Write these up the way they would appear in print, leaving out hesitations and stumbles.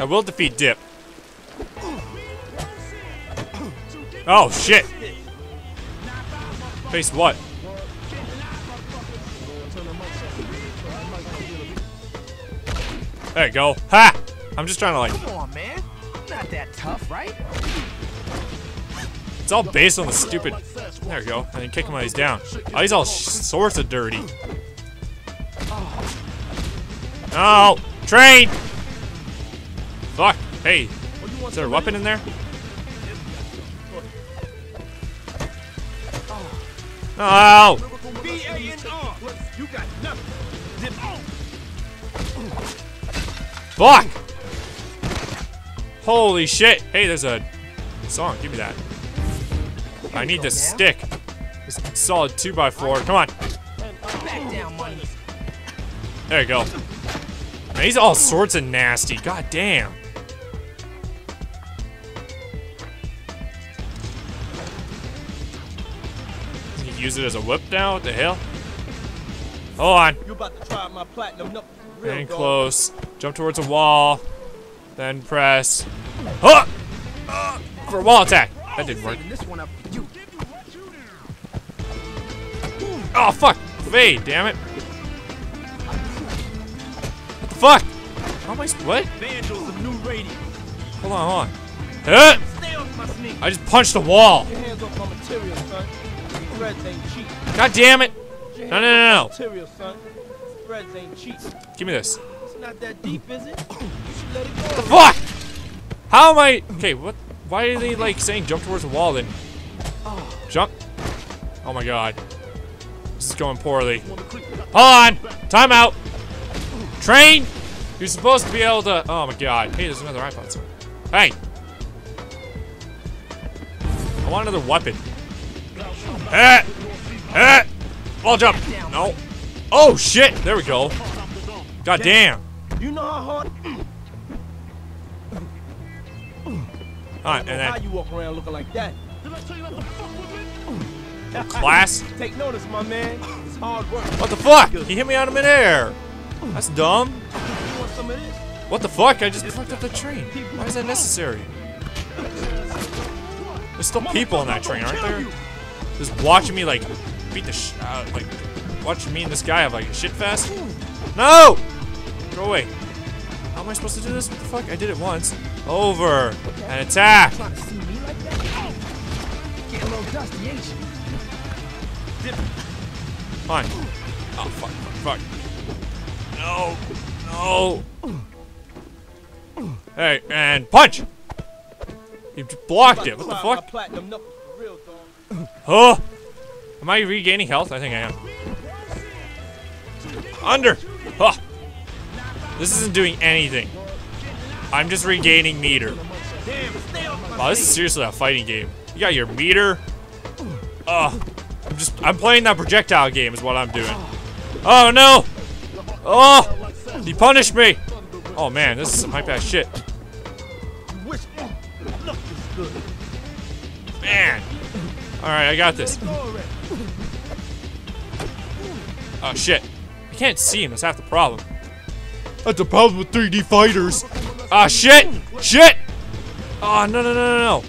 That will defeat Dip. Oh, shit. Face what? There you go. Ha! I'm just trying to like... Come on, man. Not that tough, right? It's all based on the stupid... There you go. And then kick him when he's down. Oh, he's all sorts of dirty. No! Train! Fuck. Hey. Is there a weapon in there? No! Fuck! Holy shit! Hey, there's a song. Give me that. I need this stick. This solid 2x4. Come on. There you go. Man, he's all sorts of nasty. God damn. Can you use it as a whip now? What the hell? Hold on. You're about to try my platinum. No, and close. Jump towards a wall. Then press. Huh! For a wall attack. That didn't work. Oh, fuck. Fade, damn it. Fuck! How am I split? Hold on, hold on. I just punched the wall. God damn it! No, no, no, no. Give me this. The fuck! How am I? Okay, what? Why are they like saying jump towards the wall then? Jump! Oh my god, this is going poorly. Hold on! Time out. Train! You're supposed to be able to... Oh my god. Hey, there's another iPod somewhere. Hey! I want another weapon. Eh! Eh! Wall jump! No. Oh shit! There we go. God damn. You know how hard... Alright, and then... How you walk around looking like that? Class? Take notice, my man. It's hard work. What the fuck? He hit me out of midair. That's dumb. What the fuck? I just fucked up the train. Why is that necessary? There's still people on that train, aren't there? Just watching me like beat the shit out of, like watching me and this guy have like a shit fest. No! Go away. How am I supposed to do this? What the fuck? I did it once. Over and attack. Fine. Oh fuck! Fuck! Fuck! No, no. Hey, and punch! He blocked it. What the fuck? Huh? Am I regaining health? I think I am. Under. Huh. This isn't doing anything. I'm just regaining meter. Wow, this is seriously a fighting game. You got your meter. I'm playing that projectile game is what I'm doing. Oh no! Oh! He punished me! Oh man, this is some hype-ass shit. Man! Alright, I got this. Oh shit. I can't see him, that's half the problem. That's the problem with 3D fighters! Ah shit! Shit! Oh no no no no no!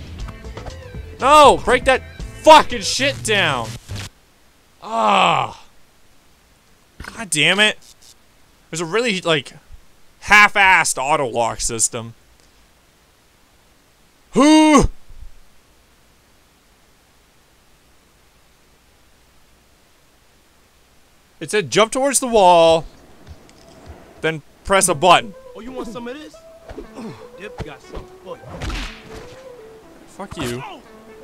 No! Break that fucking shit down! Ah! God damn it! There's a really, like, half-assed auto-lock system. Who? It said jump towards the wall, then press a button. Oh, you want some of this? Dip got some. Fuck you.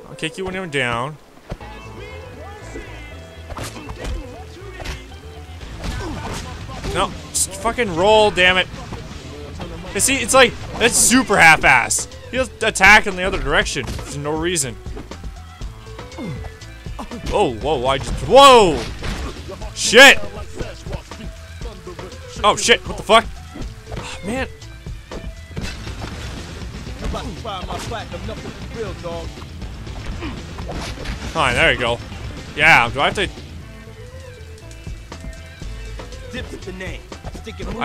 I'll kick you when you're down. No, just fucking roll, damn it. You see, it's like, that's super half-assed. He'll attack in the other direction for no reason. Oh, whoa, I just, whoa! Shit! Oh, shit, what the fuck? Oh, man. Alright, there you go. Yeah, do I have to... I have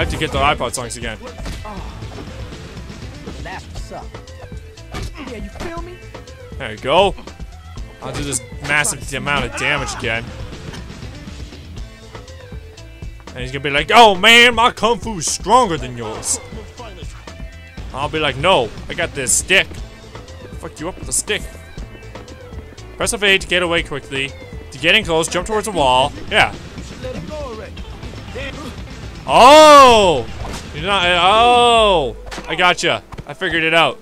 to get the iPod songs again. that's what's up. Yeah, you feel me? There you go. I'll do this massive amount of damage again. And he's gonna be like, oh man, my kung fu is stronger than yours. I'll be like, no, I got this stick. Fuck you up with the stick. Press F8 to get away quickly. To get in close, jump towards a wall. Yeah. Oh! You're not. Oh! I gotcha. I figured it out.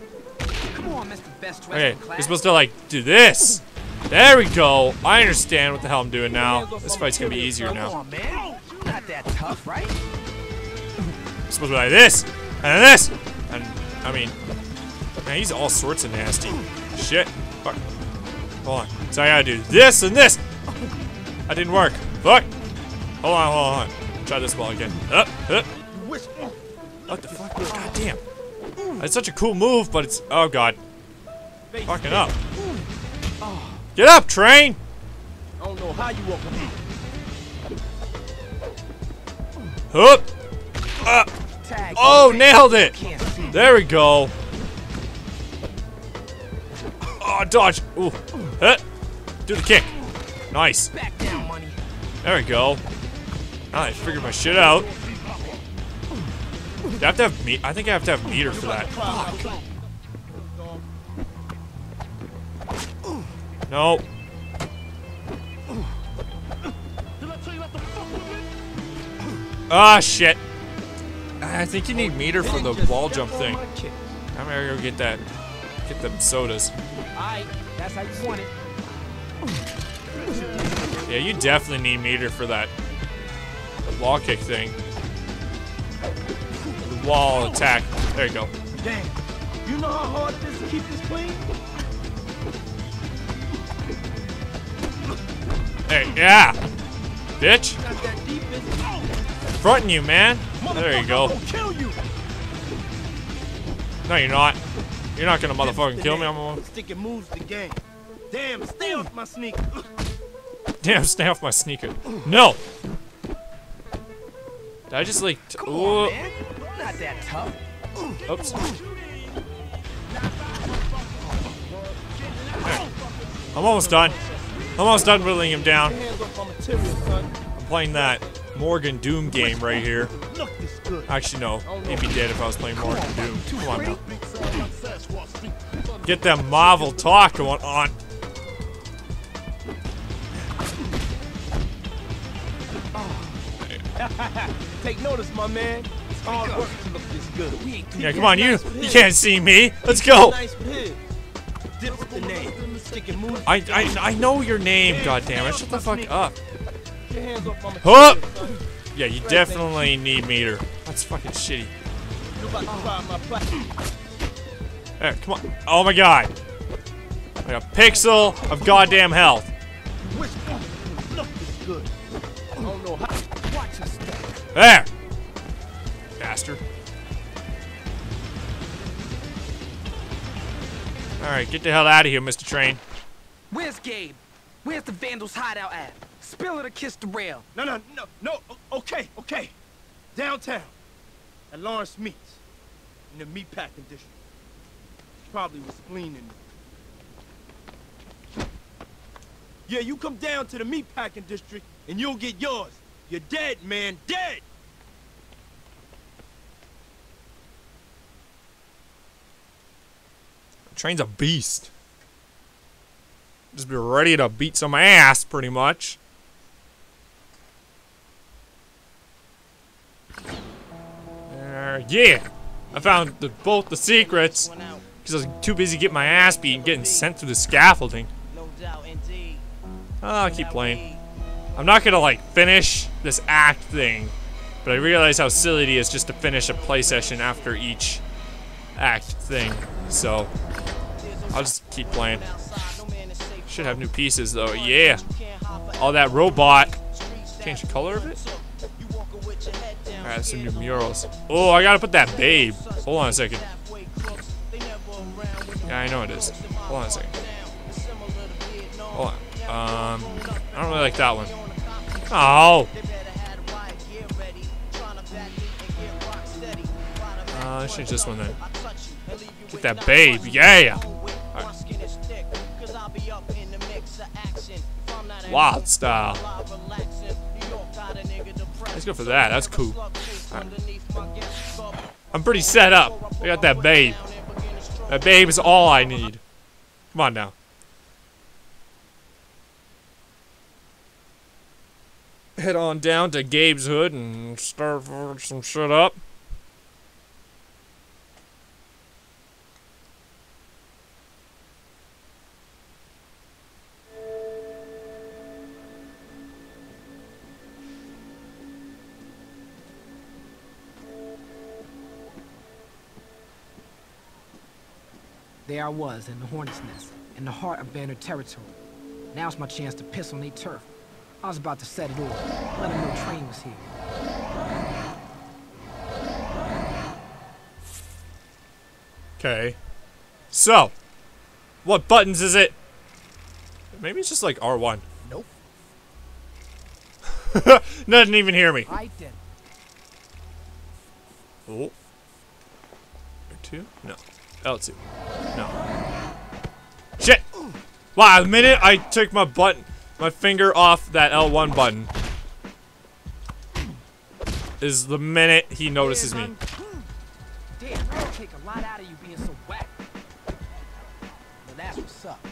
Okay, you're supposed to like do this. There we go. I understand what the hell I'm doing now. This fight's gonna be easier now. Not that tough, right? I'm supposed to be like this, and this, and I mean, man, he's all sorts of nasty. Shit. Fuck. Hold on. So I gotta do this and this. That didn't work. Fuck. Hold on, hold on, hold on. Try this ball again. Up, up. What the fuck? God damn. That's such a cool move, but it's. Oh god. Fucking up. Get up, train! I don't know how you walk. Hup! Up! Oh, nailed it! There we go. Oh, dodge! Ooh. Do the kick. Nice. There we go. Now I figured my shit out. Do I have to have meter? I think I have to have meter for that. Fuck. No. Ah, shit. I think you need meter for the wall jump thing. I'm gonna go get that. Get them sodas. That's how you want it. Yeah, you definitely need meter for that wall kick thing. The wall attack. There you go. Dang. You know how hard it is to keep this clean? Hey, yeah. Bitch. Fronting you, man. There you go. No, you're not. You're not gonna motherfucking kill me. I'm gonna. Damn, stay off my sneaker. Damn, stay off my sneaker. No. Did I just like? Oh. Not that tough. Oops. I'm almost done. I'm almost done whittling him down. I'm playing that Morgan Doom game right here. Actually, no. He'd be dead if I was playing Morgan Doom. Come on now. Get that Marvel talk going on. Take notice, my man. It's hard work to look this good. Yeah, come on, you can't see me. Let's go. I know your name, goddammit. Shut the fuck up. Huh? Yeah, you definitely need meter. That's fucking shitty. There, come on. Oh my god. Like a pixel of goddamn health. There! Bastard. Alright, get the hell out of here, Mr. Train. Where's Gabe? Where's the Vandals hideout at? Spill it or kiss the rail. No. Okay. Downtown. At Lawrence Meats. In the meatpacking district. Probably was spleening me. Yeah, you come down to the meatpacking district and you'll get yours. You're dead, man. Dead! The train's a beast. Just be ready to beat some ass, pretty much. Yeah, I found both the secrets because I was too busy getting my ass beat and getting sent through the scaffolding. I'll keep playing. I'm not gonna like finish this act thing, but I realize how silly it is just to finish a play session after each act thing. So I'll just keep playing. Should have new pieces though. Yeah. All that robot. Change the color of it. Alright, some new murals. Oh, I gotta put that babe. Hold on a second. Yeah, I know it is. Hold on a second. Hold on. I don't really like that one. Oh. Let's change this one then. Get that babe, yeah! Right. Wild style. Let's go for that, that's cool. Right. I'm pretty set up. I got that babe. That babe is all I need. Come on now. Head on down to Gabe's Hood and start some shit up. There I was in the hornet's nest, in the heart of Banner territory. Now's my chance to piss on their turf. I was about to set it off, let them know Train was here. Okay. So, what buttons is it? Maybe it's just like R1. Nope. Doesn't even hear me. I did. Oh. R2? No. L2. No. Shit! Wow, the minute I took my button, my finger off that L1 button, is the minute he notices me. Damn, that'll take a lot out of you being so whack. But that's what's up.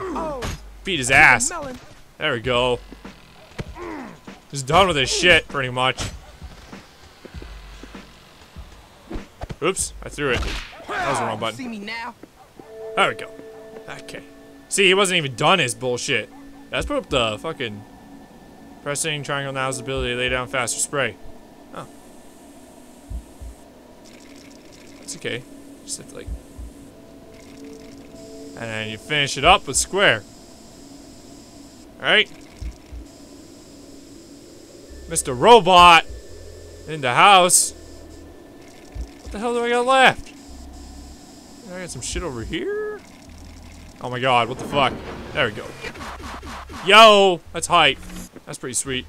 Oh, beat his ass. There we go. Just done with his shit, pretty much. Oops, I threw it. That was the wrong button. See me now? There we go. Okay. See, he wasn't even done his bullshit. Let's put up the fucking pressing triangle now's ability to lay down faster spray. Oh. That's okay. Just have to, like. And then you finish it up with square. Alright. Mr. Robot in the house. What the hell do I got left? I got some shit over here? Oh my god, what the fuck? There we go. Yo! That's hype. That's pretty sweet.